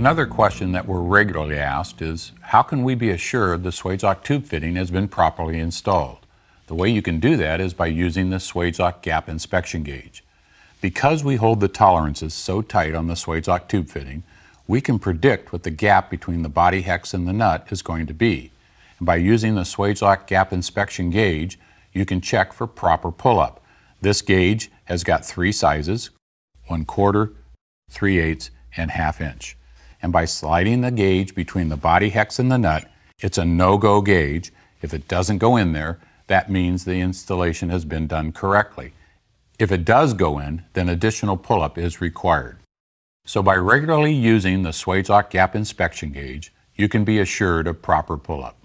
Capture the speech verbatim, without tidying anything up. Another question that we're regularly asked is, how can we be assured the Swagelok tube fitting has been properly installed? The way you can do that is by using the Swagelok Gap Inspection Gauge. Because we hold the tolerances so tight on the Swagelok tube fitting, we can predict what the gap between the body hex and the nut is going to be. And by using the Swagelok Gap Inspection Gauge, you can check for proper pull-up. This gauge has got three sizes, one quarter, three eighths, and half inch. And by sliding the gauge between the body hex and the nut, it's a no-go gauge. If it doesn't go in there, that means the installation has been done correctly. If it does go in, then additional pull-up is required. So by regularly using the Swagelok Gap Inspection Gauge, you can be assured of proper pull-up.